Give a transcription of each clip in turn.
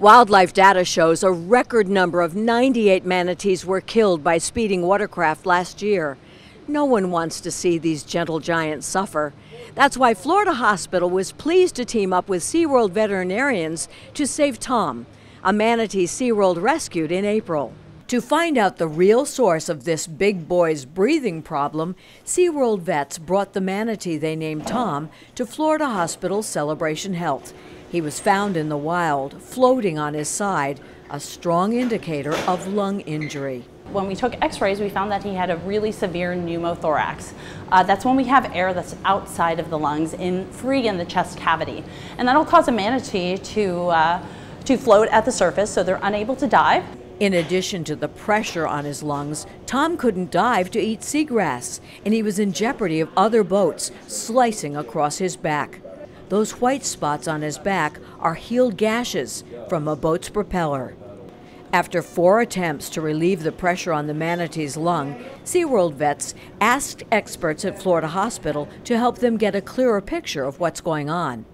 Wildlife data shows a record number of 98 manatees were killed by speeding watercraft last year. No one wants to see these gentle giants suffer. That's why Florida Hospital was pleased to team up with SeaWorld veterinarians to save Tom, a manatee SeaWorld rescued in April. To find out the real source of this big boy's breathing problem, SeaWorld vets brought the manatee they named Tom to Florida Hospital Celebration Health. He was found in the wild, floating on his side, a strong indicator of lung injury. When we took x-rays, we found that he had a really severe pneumothorax. That's when we have air that's outside of the lungs, free in the chest cavity. And that'll cause a manatee to float at the surface, so they're unable to dive. In addition to the pressure on his lungs, Tom couldn't dive to eat seagrass, and he was in jeopardy of other boats slicing across his back. Those white spots on his back are healed gashes from a boat's propeller. After 4 attempts to relieve the pressure on the manatee's lung, SeaWorld vets asked experts at Florida Hospital to help them get a clearer picture of what's going on.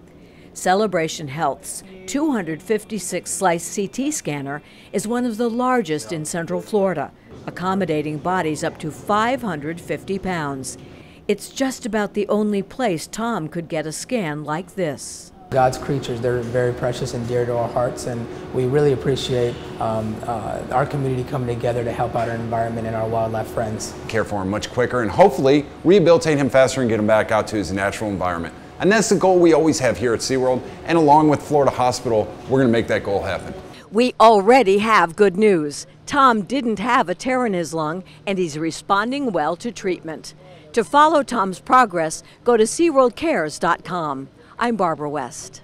Celebration Health's 256-slice CT scanner is one of the largest in Central Florida, accommodating bodies up to 550 pounds. It's just about the only place Tom could get a scan like this. God's creatures, they're very precious and dear to our hearts, and we really appreciate our community coming together to help out our environment and our wildlife friends. Care for him much quicker and hopefully rehabilitate him faster and get him back out to his natural environment. And that's the goal we always have here at SeaWorld, and along with Florida Hospital, we're going to make that goal happen. We already have good news. Tom didn't have a tear in his lung, and he's responding well to treatment. To follow Tom's progress, go to SeaWorldCares.com. I'm Barbara West.